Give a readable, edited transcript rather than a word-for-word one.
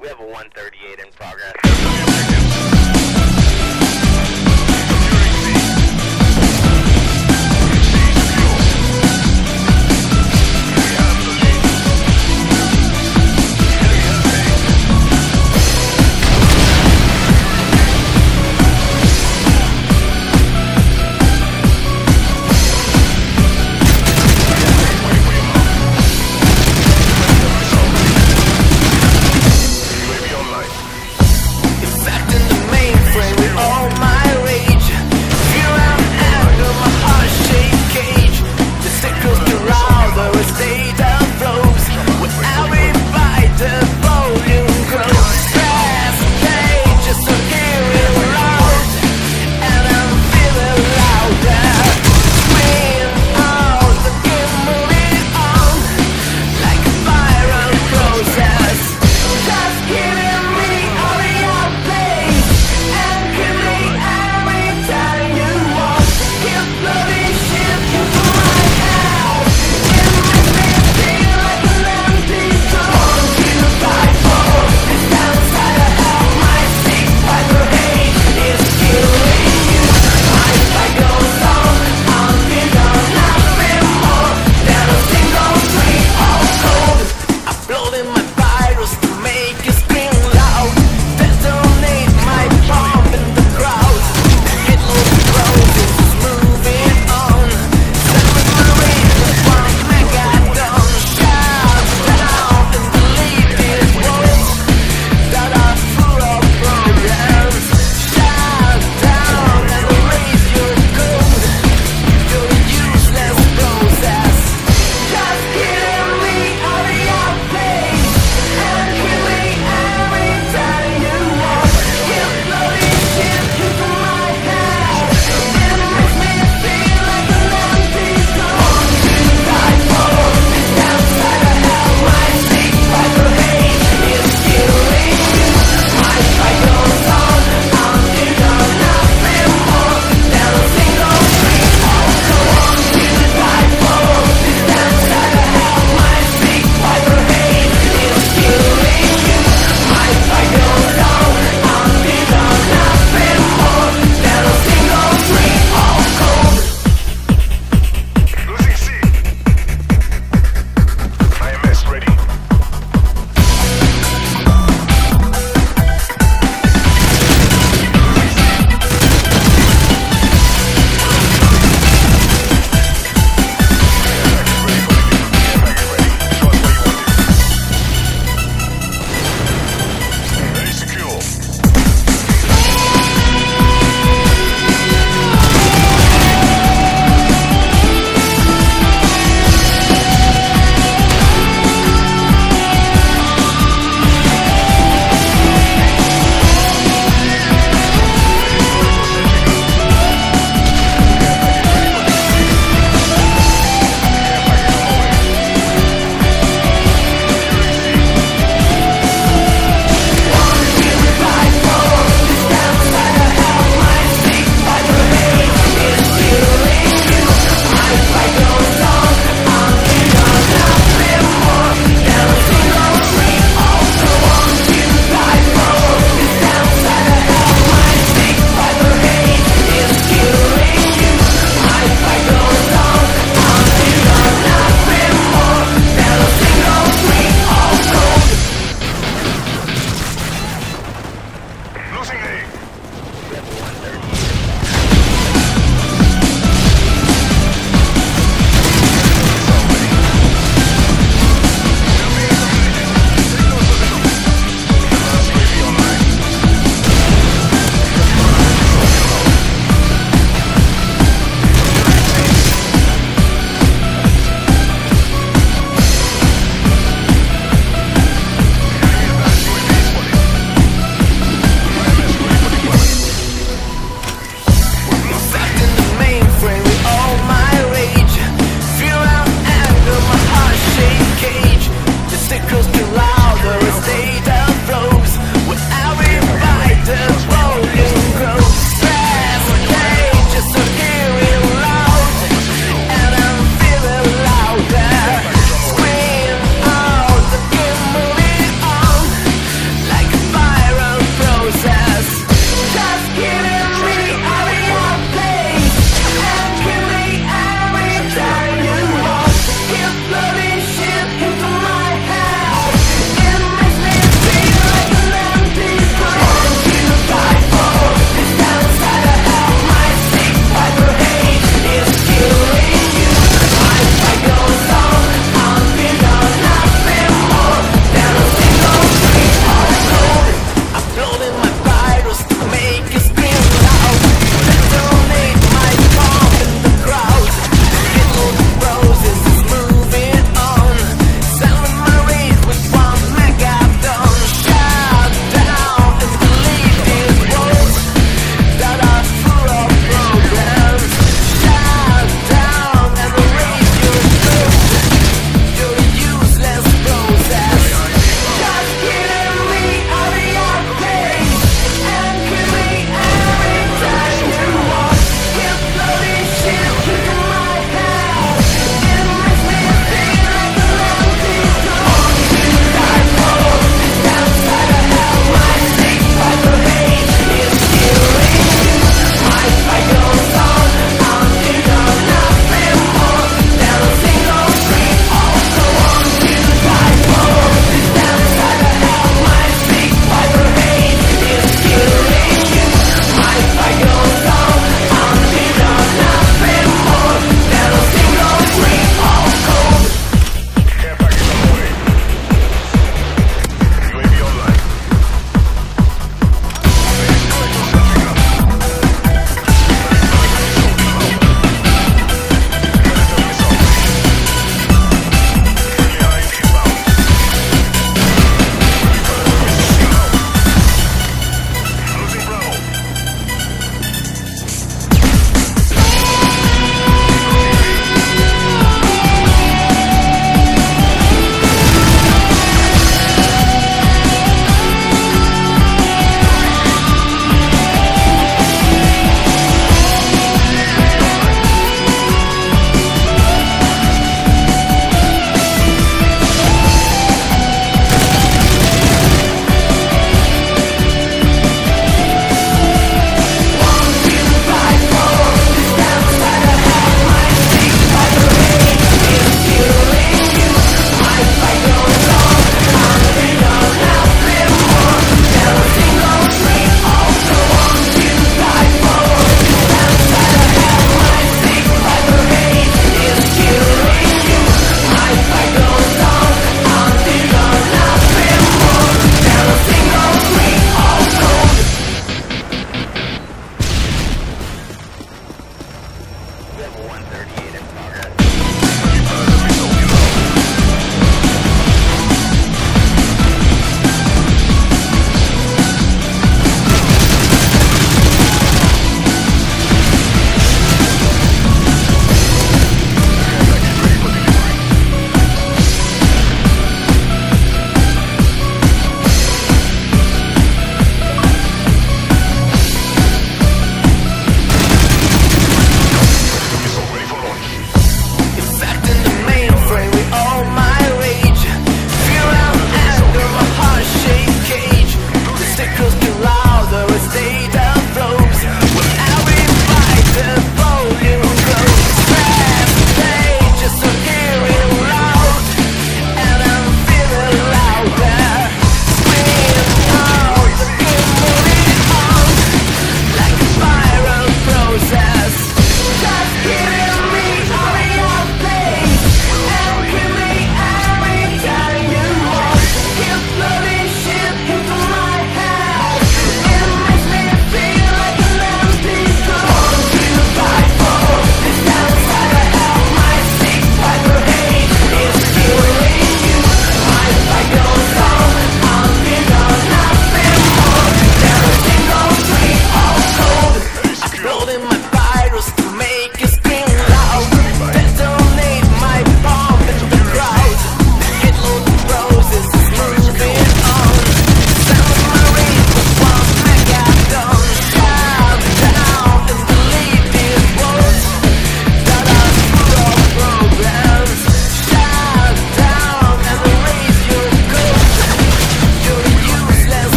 We have a 138 in progress.